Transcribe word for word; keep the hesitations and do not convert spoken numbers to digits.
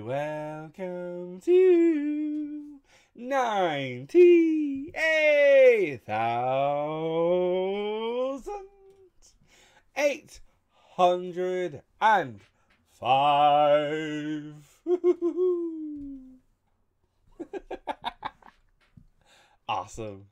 welcome to ninety-eight thousand eight hundred and five. Awesome.